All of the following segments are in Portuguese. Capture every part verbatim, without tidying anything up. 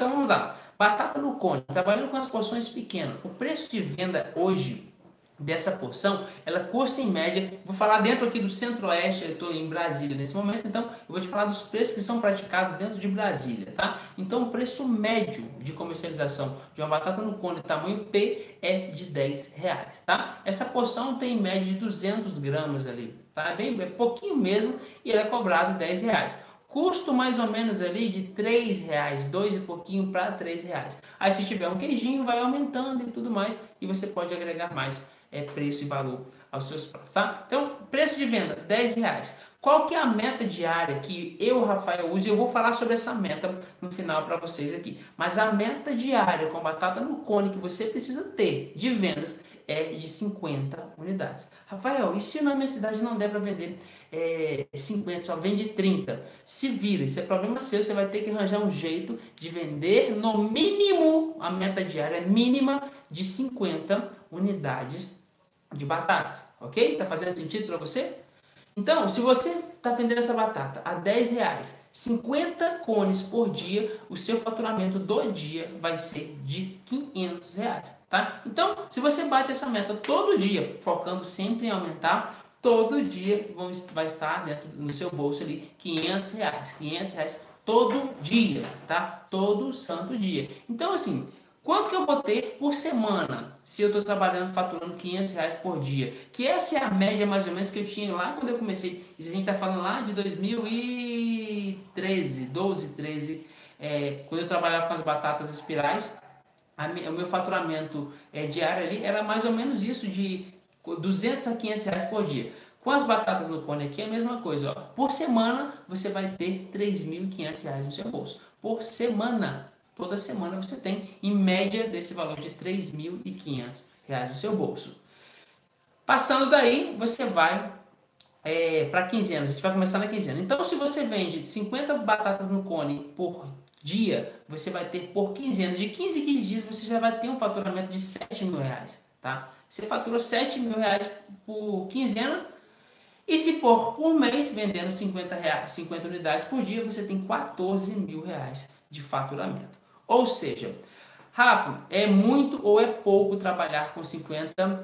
Então vamos lá. Batata no cone, trabalhando com as porções pequenas. O preço de venda hoje dessa porção, ela custa em média, vou falar dentro aqui do Centro-Oeste, eu estou em Brasília nesse momento, então eu vou te falar dos preços que são praticados dentro de Brasília, tá? Então o preço médio de comercialização de uma batata no cone tamanho P é de dez reais, tá? Essa porção tem em média de duzentos gramas ali, tá? Bem, é pouquinho mesmo e ela é cobrada dez reais. Custo mais ou menos ali de três reais, dois e pouquinho para três reais. Aí se tiver um queijinho vai aumentando e tudo mais e você pode agregar mais é, preço e valor aos seus pratos, tá? Então, preço de venda, dez reais. Qual que é a meta diária que eu, Rafael, uso? Eu vou falar sobre essa meta no final para vocês aqui. Mas a meta diária com batata no cone que você precisa ter de vendas é de cinquenta unidades. Rafael, e se na minha cidade não der para vender é, cinquenta, só vende trinta? Se vira, isso é problema seu, você vai ter que arranjar um jeito de vender no mínimo, a meta diária mínima de cinquenta unidades de batatas, ok? Tá fazendo sentido para você? Então, se você está vendendo essa batata a dez reais, cinquenta cones por dia, o seu faturamento do dia vai ser de quinhentos reais, tá? Então, se você bate essa meta todo dia, focando sempre em aumentar, todo dia vão, vai estar dentro no seu bolso ali quinhentos reais, quinhentos reais todo dia, tá? Todo santo dia. Então, assim, quanto que eu vou ter por semana se eu estou trabalhando, faturando quinhentos reais por dia? Que essa é a média mais ou menos que eu tinha lá quando eu comecei. Isso a gente está falando lá de dois mil e treze, doze, treze, é, quando eu trabalhava com as batatas espirais, a me, o meu faturamento é, diário ali era mais ou menos isso, de duzentos a quinhentos reais por dia. Com as batatas no cone aqui é a mesma coisa, ó. Por semana você vai ter três mil e quinhentos reais no seu bolso, por semana. Toda semana você tem, em média, desse valor de três mil e quinhentos reais no seu bolso. Passando daí, você vai é, para a quinzena. A gente vai começar na quinzena. Então, se você vende cinquenta batatas no cone por dia, você vai ter por quinzena. De quinze em quinze dias, você já vai ter um faturamento de sete mil reais. Tá? Você faturou sete mil reais por quinzena. E se for por mês, vendendo cinquenta reais, cinquenta unidades por dia, você tem quatorze mil reais de faturamento. Ou seja, Rafa, é muito ou é pouco trabalhar com cinquenta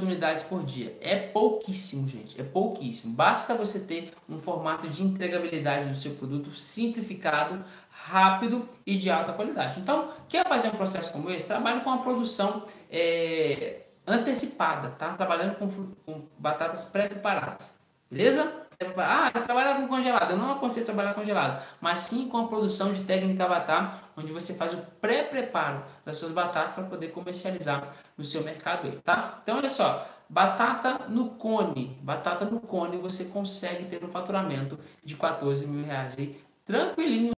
unidades por dia? É pouquíssimo, gente. É pouquíssimo. Basta você ter um formato de entregabilidade do seu produto simplificado, rápido e de alta qualidade. Então, quer fazer um processo como esse? Trabalhe com a produção é, antecipada, tá? Trabalhando com, com batatas pré-preparadas. Beleza? Ah, trabalhar com congelado. Eu não aconselho trabalhar congelado, mas sim com a produção de técnica batata, onde você faz o pré-preparo das suas batatas para poder comercializar no seu mercado, tá? Então, olha só, batata no cone, batata no cone, você consegue ter um faturamento de quatorze mil reais aí, tranquilinho,